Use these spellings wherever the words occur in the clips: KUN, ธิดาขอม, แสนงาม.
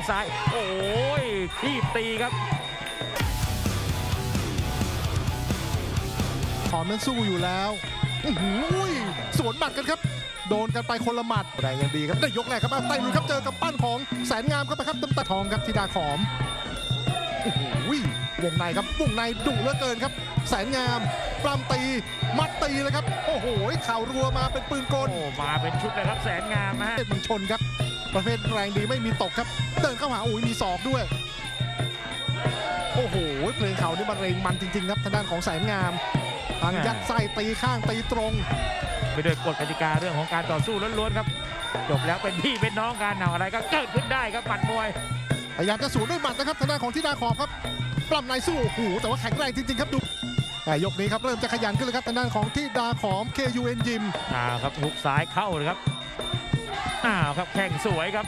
งซ้ายโอ้ยทีบตีครับขอนั้นสู้อยู่แล้วสวนหมัดกันครับโดนกันไปคนละหมัดแต่ยังดีครับได้ยกแรกครับไต่ลุยครับเจอกำปั้นของแสนงามเข้าไปครับตำตะทองครับธิดาขอมวงในครับวงในดุเหลือเกินครับแสนงามปล้ำตีมัดตีเลยครับโอ้โหข่าวรัวมาเป็นปืนกลมาเป็นชุดเลยครับแสนงามฮะเมืองชนครับประเภทแรงดีไม่มีตกครับเดินเข้าหาอุ้ยมีศอกด้วยโอ้โหเพลงเขานี่มันเร่งมันจริงๆครับทางด้านของแสนงามทางยัดไส้ตีข้างตีตรงไปด้วยกฎกติกาเรื่องของการต่อสู้ล้วนๆครับจบแล้วเป็นพี่เป็นน้องกันเอาอะไรก็เกิดขึ้นได้ครับหมัดมวยพยายามจะสวนด้วยหมัดนะครับทางด้านของธิดาขอมครับปล้ำในสู้โอ้โหแต่ว่าแข็งแรงจริงๆครับดูยกนี้ครับเริ่มจะขยันขึ้นเลยครับทางด้านของธิดาขอม KUN ยิมครับหุกซ้ายเข้าเลยครับครับแข่งสวยครับ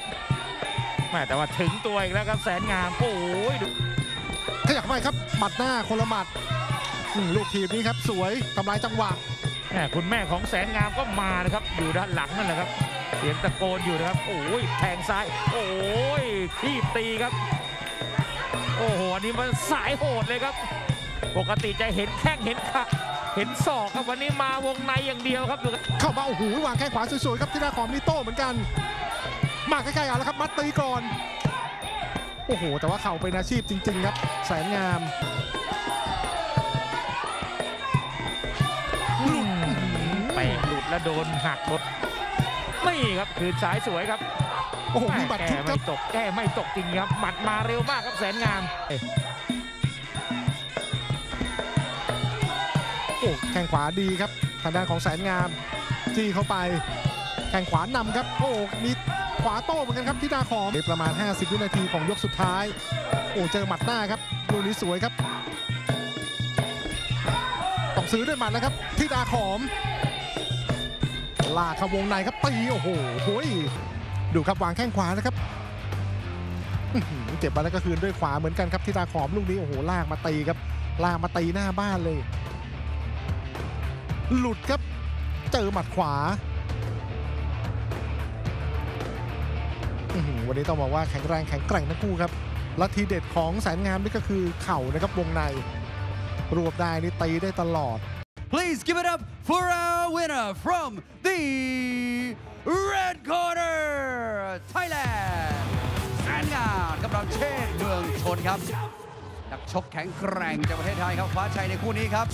แต่ว่าถึงตัวอีกแล้วครับแสนงามโอ้ยดูขยับไปครับหมัดหน้าคนละหมัดลูกทีมนี้ครับสวยทำลายจังหวะคุณแม่ของแสนงามก็มานะครับอยู่ด้านหลังนั่นแหละครับเสียงตะโกนอยู่นะครับโอ้ยแทงซ้ายโอ้ยทีบตีครับโอ้โหนี่มันสายโหดเลยครับปกติจะเห็นแข้งเห็นขาเห็นศอกครับวันนี้มาวงในอย่างเดียวครับเข้ามาโอ้โหวางแข้งขวาสวยๆครับที่หน้าของนิโต้เหมือนกันมาใกล้ๆเอาแล้วครับมัดตีก่อนโอ้โหแต่ว่าเข่าเป็นอาชีพจริงๆครับแสนงามไปหลุดและโดนหักหมดไม่ครับคืนสายสวยครับโอ้โหมีบัตรแก้ไม่ตกแก้ไม่ตกจริงครับบัตรมาเร็วมากครับแสนงามโอ้แข้งขวาดีครับทางด้านของแสนงามจี้เข้าไปแข้งขวานำครับโอ้มีขวาโต้เหมือนกันครับธิดาขอมประมาณ50วินาทีของยกสุดท้ายโอ้เจอหมัดหน้าครับดูนี้สวยครับต้องซื้อด้วยหมัดแล้วครับธิดาขอมลากเข้าวงในครับตีโอ้โหดูครับวางแข้งขวานะครับเจ็บไปแล้วก็คืนด้วยขวาเหมือนกันครับธิดาขอมลูกนี้โอ้โหลากมาตีครับลากมาตีหน้าบ้านเลยหลุดครับเจอหมัดขวาวันนี้ต้องบอกว่าแข็งแรงแข็งแกร่งทั้งคู่ครับและทีเด็ดของแสนงามนี่ก็คือเข่านะครับวงในรวบได้นี่ตีได้ตลอด Please give it up for our winner from the Red Corner Thailand แสนงามกำลังเชษเมืองชนครับนักชกแข็งแกร่งจากประเทศไทยครับคว้าชัยในคู่นี้ครับ